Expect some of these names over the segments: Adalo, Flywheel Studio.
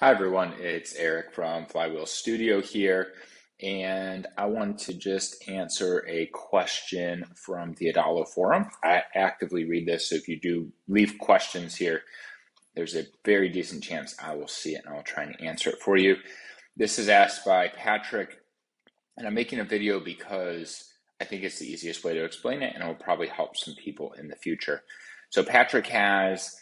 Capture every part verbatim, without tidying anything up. Hi everyone, it's Eric from Flywheel Studio here, and I wanted to just answer a question from the Adalo forum. I actively read this, so if you do leave questions here, there's a very decent chance I will see it and I'll try and answer it for you. This is asked by Patrick, and I'm making a video because I think it's the easiest way to explain it and it will probably help some people in the future. So Patrick has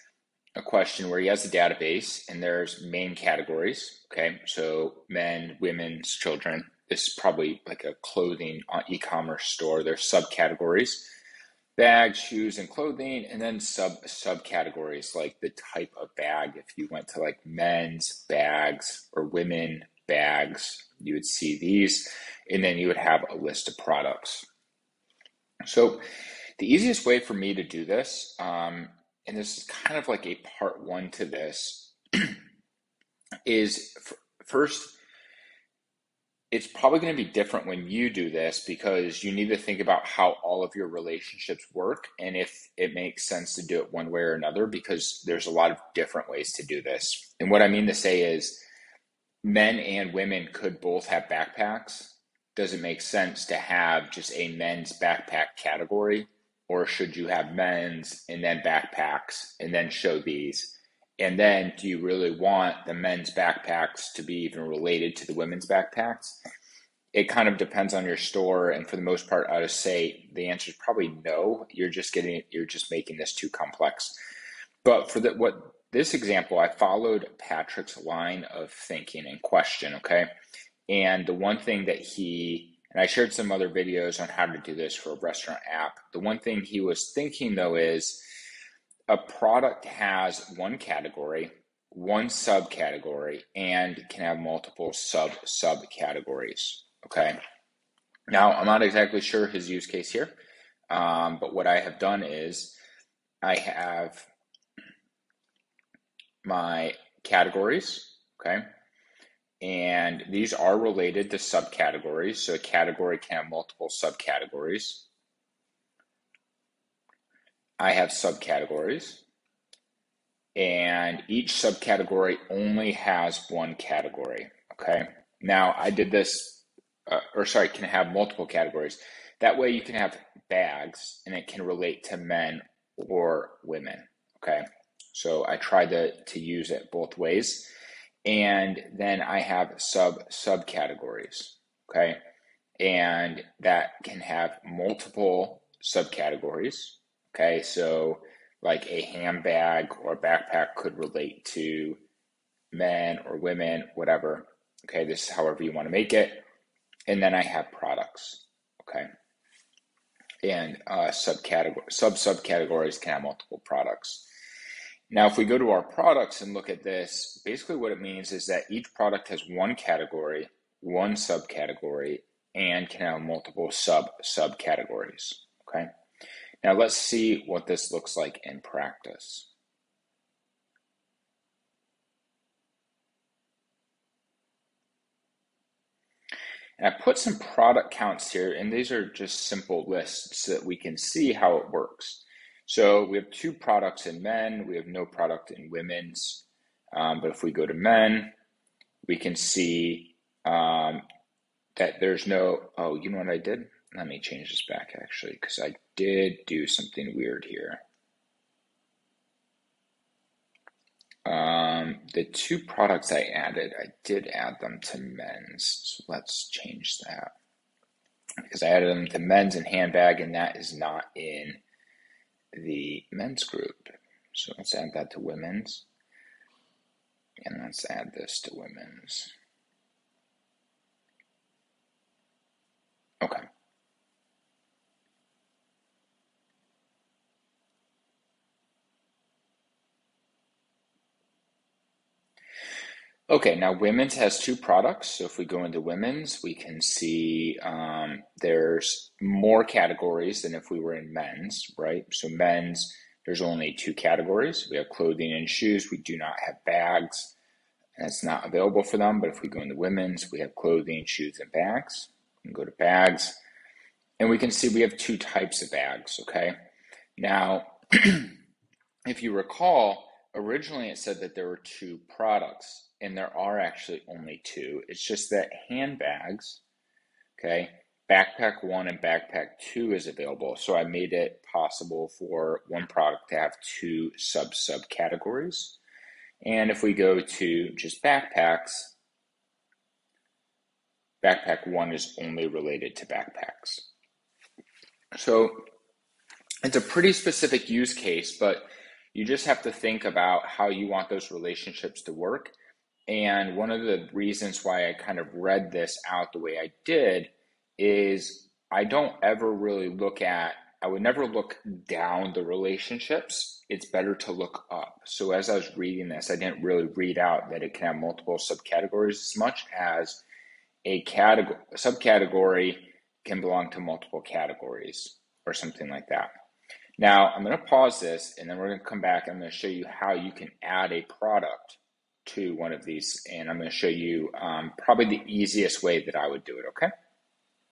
a question where he has a database and there's main categories, okay? So men, women, children. This is probably like a clothing e-commerce store. There's subcategories, bags, shoes, and clothing, and then sub subcategories like the type of bag. If you went to like men's bags or women bags, you would see these, and then you would have a list of products. So the easiest way for me to do this, um, and this is kind of like a part one to this, is first, it's probably going to be different when you do this because you need to think about how all of your relationships work and if it makes sense to do it one way or another, because there's a lot of different ways to do this. And what I mean to say is men and women could both have backpacks. Does it make sense to have just a men's backpack category? Or should you have men's and then backpacks and then show these? And then do you really want the men's backpacks to be even related to the women's backpacks? It kind of depends on your store. And for the most part, I would say the answer is probably no. You're just getting, you're just making this too complex. But for the, what this example, I followed Patrick's line of thinking and question, okay? And the one thing that he, and I shared some other videos on how to do this for a restaurant app. The one thing he was thinking though is a product has one category, one subcategory, and can have multiple sub subcategories. Okay. Now I'm not exactly sure his use case here, um, but what I have done is I have my categories. Okay. And these are related to subcategories. So a category can have multiple subcategories. I have subcategories. And each subcategory only has one category. Okay. Now I did this, uh, or sorry, can have multiple categories. That way you can have bags and it can relate to men or women. Okay. So I tried to, to use it both ways. And then I have sub subcategories, okay? And that can have multiple subcategories, okay? So like a handbag or a backpack could relate to men or women, whatever. Okay, this is however you want to make it. And then I have products, okay? And uh, subcategory, sub subcategories can have multiple products. Now, if we go to our products and look at this, basically what it means is that each product has one category, one subcategory, and can have multiple sub subcategories, okay? Now, let's see what this looks like in practice. And I put some product counts here, and these are just simple lists so that we can see how it works. So we have two products in men, we have no product in women's, um, but if we go to men, we can see um, that there's no, oh, you know what I did? Let me change this back actually, because I did do something weird here. Um, the two products I added, I did add them to men's, so let's change that. Because I added them to men's and handbag, and that is not in the men's group. So let's add that to women's. And let's add this to women's. Okay. Okay, now women's has two products. So if we go into women's, we can see um, there's more categories than if we were in men's, right? So men's, there's only two categories. We have clothing and shoes. We do not have bags. And it's not available for them. But if we go into women's, we have clothing, shoes, and bags. We can go to bags. And we can see we have two types of bags, okay? Now, if you recall, originally it said that there were two products, and there are actually only two. It's just that handbags, okay, backpack one and backpack two is available. So I made it possible for one product to have two sub subcategories. And if we go to just backpacks, backpack one is only related to backpacks. So it's a pretty specific use case, but you just have to think about how you want those relationships to work. And one of the reasons why I kind of read this out the way I did is I don't ever really look at, I would never look down the relationships. It's better to look up. So as I was reading this, I didn't really read out that it can have multiple subcategories as much as a category, a subcategory can belong to multiple categories or something like that. Now I'm going to pause this and then we're going to come back. I'm going to show you how you can add a product to one of these. And I'm going to show you um, probably the easiest way that I would do it. Okay.